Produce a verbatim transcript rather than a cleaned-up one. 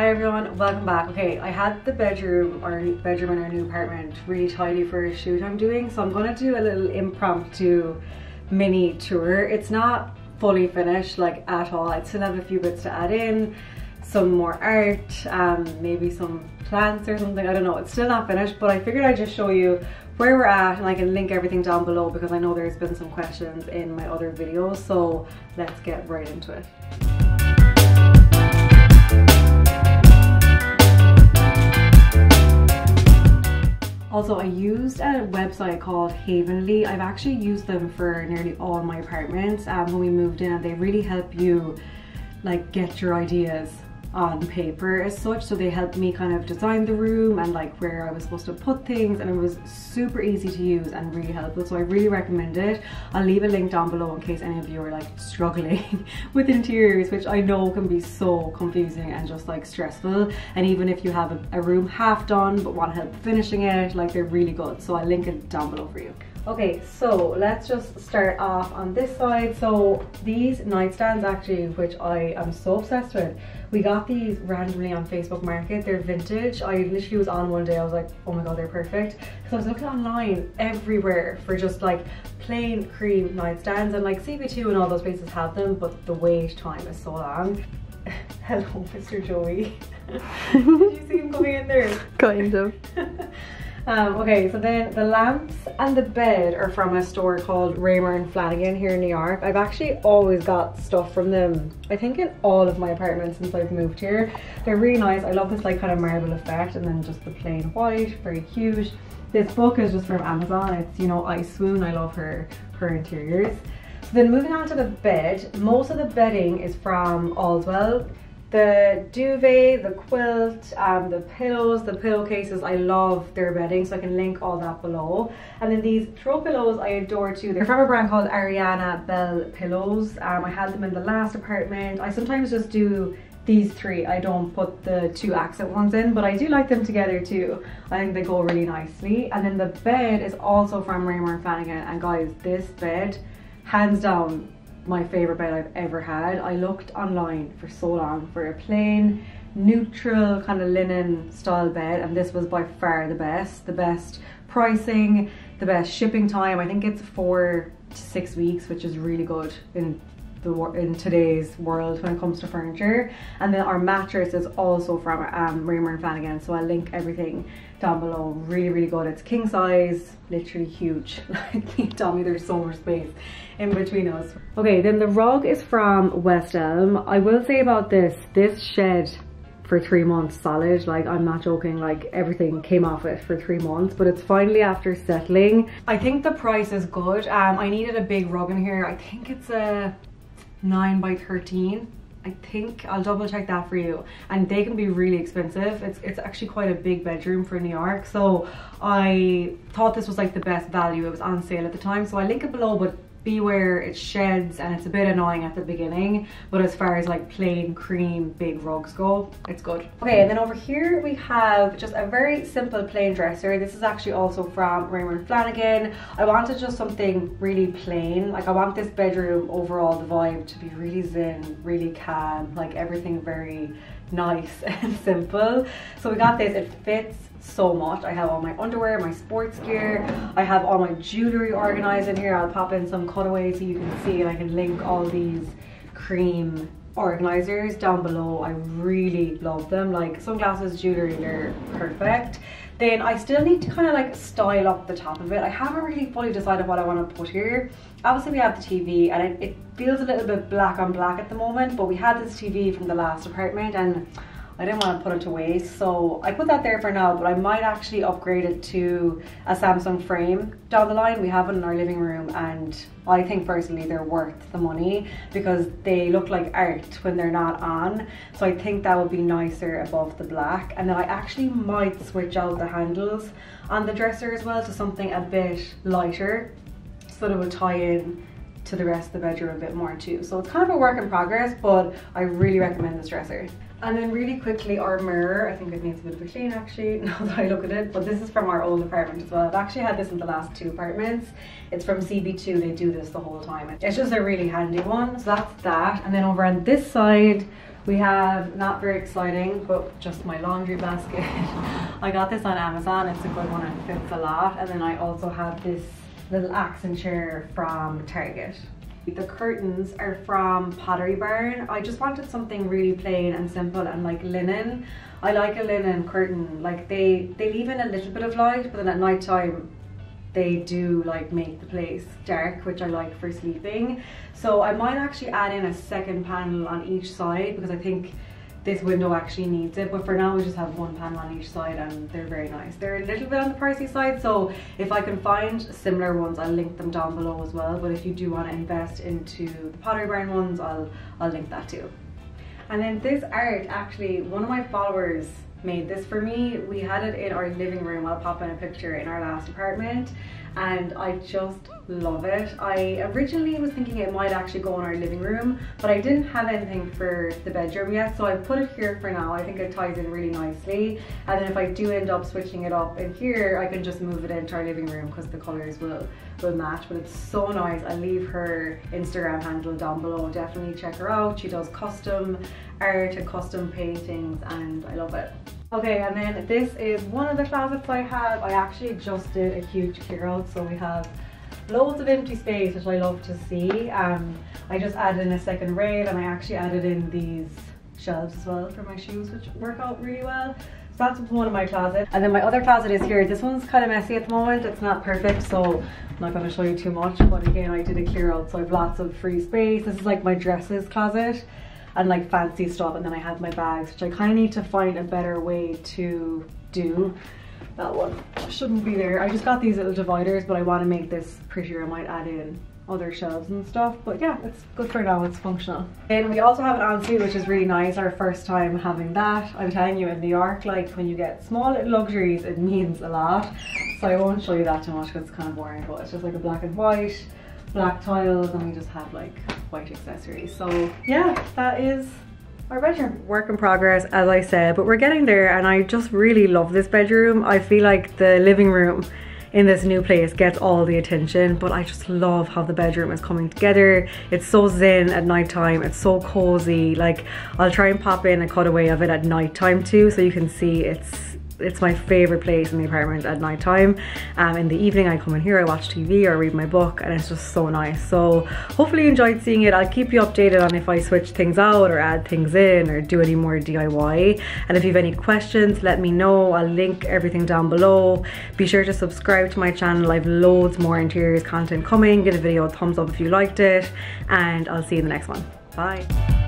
Hi everyone, welcome back. Okay, I had the bedroom or bedroom in our new apartment really tidy for a shoot I'm doing, so I'm gonna do a little impromptu mini tour. It's not fully finished like at all. I still have a few bits to add in, some more art, um, maybe some plants or something, I don't know. It's still not finished, but I figured I'd just show you where we're at and I can link everything down below because I know there's been some questions in my other videos, so let's get right into it. Also, I used a website called Havenly. I've actually used them for nearly all my apartments um, when we moved in, and they really help you like get your ideas on paper as such. So they helped me kind of design the room and like where I was supposed to put things, and it was super easy to use and really helpful, so I really recommend it. I'll leave a link down below in case any of you are like struggling with interiors, which I know can be so confusing and just like stressful, and even if you have a, a room half done but want help finishing it, like they're really good, so I'll link it down below for you. Okay, so let's just start off on this side. So these nightstands actually, which I am so obsessed with, we got these randomly on Facebook Market. They're vintage. I literally was on one day, I was like, oh my god, they're perfect, because I was looking online everywhere for just like plain cream nightstands, and like C B two and all those places have them, but the wait time is so long. Hello, Mister Joey. Did you see him coming in there? Kind of. Um, okay, so then the lamps and the bed are from a store called Raymour and Flanigan here in New York. I've actually always got stuff from them, I think, in all of my apartments since I've moved here. They're really nice. I love this like kind of marble effect, and then just the plain white, very cute. This book is just from Amazon. It's, you know, I Swoon. I love her, her interiors. So then moving on to the bed, most of the bedding is from Allswell. The duvet, the quilt, um, the pillows, the pillowcases, I love their bedding, so I can link all that below. And then these throw pillows I adore too. They're from a brand called Arianna Belle Pillows. Um, I had them in the last apartment. I sometimes just do these three. I don't put the two accent ones in, but I do like them together too. I think they go really nicely. And then the bed is also from Raymour and Flanigan. And guys, this bed, hands down, my favorite bed I've ever had. I looked online for so long for a plain neutral kind of linen style bed, and this was by far the best. The best pricing, the best shipping time. I think it's four to six weeks, which is really good in the in today's world when it comes to furniture. And then our mattress is also from um, Raymour and Flanigan, so I'll link everything down below. Really, really good. It's king size, literally huge. Like, tell me there's so much space in between us. Okay, then the rug is from West Elm. I will say about this, this shed for three months solid, like I'm not joking, like everything came off it for three months, but it's finally after settling. I think the price is good. um I needed a big rug in here. I think it's a nine by thirteen, I think. I'll double check that for you, and they can be really expensive. It's, it's actually quite a big bedroom for New York, so I thought this was like the best value. It was on sale at the time, so I link it below, but beware, it sheds and it's a bit annoying at the beginning, but as far as like plain cream big rugs go, it's good. Okay, and then over here we have just a very simple plain dresser. This is actually also from Raymour and Flanigan. I wanted just something really plain. Like, I want this bedroom overall, the vibe, to be really zen, really calm, like everything very nice and simple. So we got this. It fits so much. I have all my underwear, my sports gear, I have all my jewelry organized in here. I'll pop in some cutaways so you can see, and I can link all these cream organizers down below. I really love them. Like, sunglasses, jewelry, they're perfect. Then I still need to kind of like style up the top of it. I haven't really fully decided what I want to put here. Obviously we have the T V, and it, it feels a little bit black on black at the moment, but we had this T V from the last apartment and I didn't want to put it to waste, so I put that there for now, but I might actually upgrade it to a Samsung frame down the line. We have it in our living room, and I think personally they're worth the money because they look like art when they're not on, so I think that would be nicer above the black. And then I actually might switch out the handles on the dresser as well to something a bit lighter, so that it would tie in to the rest of the bedroom a bit more too. So it's kind of a work in progress, but I really recommend this dresser. And then really quickly, our mirror. I think it needs a bit of a clean actually, now that I look at it, but this is from our old apartment as well. I've actually had this in the last two apartments. It's from C B two, they do this the whole time. It's just a really handy one, so that's that. And then over on this side, We have, not very exciting, but just my laundry basket. I got this on Amazon, it's a good one, it fits a lot. And then I also have this little accent chair from Target. The curtains are from Pottery Barn. I just wanted something really plain and simple and like linen. I like a linen curtain, like they, they leave in a little bit of light, but then at night time they do like make the place dark, which I like for sleeping. So I might actually add in a second panel on each side because I think this window actually needs it, but for now we just have one panel on each side and they're very nice. They're a little bit on the pricey side, so if I can find similar ones I'll link them down below as well, but if you do want to invest into the Pottery Barn ones, I'll, I'll link that too. And then this art, actually one of my followers made this for me. We had it in our living room, I'll pop in a picture, in our last apartment, and I just love it. I originally was thinking it might actually go in our living room, but I didn't have anything for the bedroom yet, so I put it here for now. I think it ties in really nicely, and then if I do end up switching it up in here, I can just move it into our living room because the colors will will match. But it's so nice. I'll leave her Instagram handle down below, definitely check her out. She does custom art and custom paintings and I love it. Okay, and then this is one of the closets I have. I actually just did a huge clear out, so we have loads of empty space, which I love to see. Um, I just added in a second rail and I actually added in these shelves as well for my shoes, which work out really well. So that's one of my closets. And then my other closet is here. This one's kind of messy at the moment. It's not perfect, so I'm not going to show you too much. But again, I did a clear out, so I have lots of free space. This is like my dresses closet and like fancy stuff, and then I have my bags, which I kind of need to find a better way to do. That one shouldn't be there. I just got these little dividers, but I want to make this prettier. I might add in other shelves and stuff, but yeah, it's good for now, it's functional. And we also have an ensuite, which is really nice. Our first time having that. I'm telling you, in New York, like when you get small little luxuries, it means a lot. So I won't show you that too much because it's kind of boring, but it's just like a black and white, black tiles, and we just have like white accessories. So yeah, that is our bedroom. Work in progress, as I said, but we're getting there, and I just really love this bedroom. I feel like the living room in this new place gets all the attention, but I just love how the bedroom is coming together. It's so zen at nighttime, it's so cozy. Like, I'll try and pop in a cutaway of it at nighttime too, so you can see it's it's my favorite place in the apartment at night time. Um, in the evening I come in here, I watch T V or read my book, and it's just so nice. So hopefully you enjoyed seeing it. I'll keep you updated on if I switch things out or add things in or do any more D I Y. And if you have any questions, let me know. I'll link everything down below. Be sure to subscribe to my channel. I have loads more interiors content coming. Give the video a thumbs up if you liked it, and I'll see you in the next one. Bye.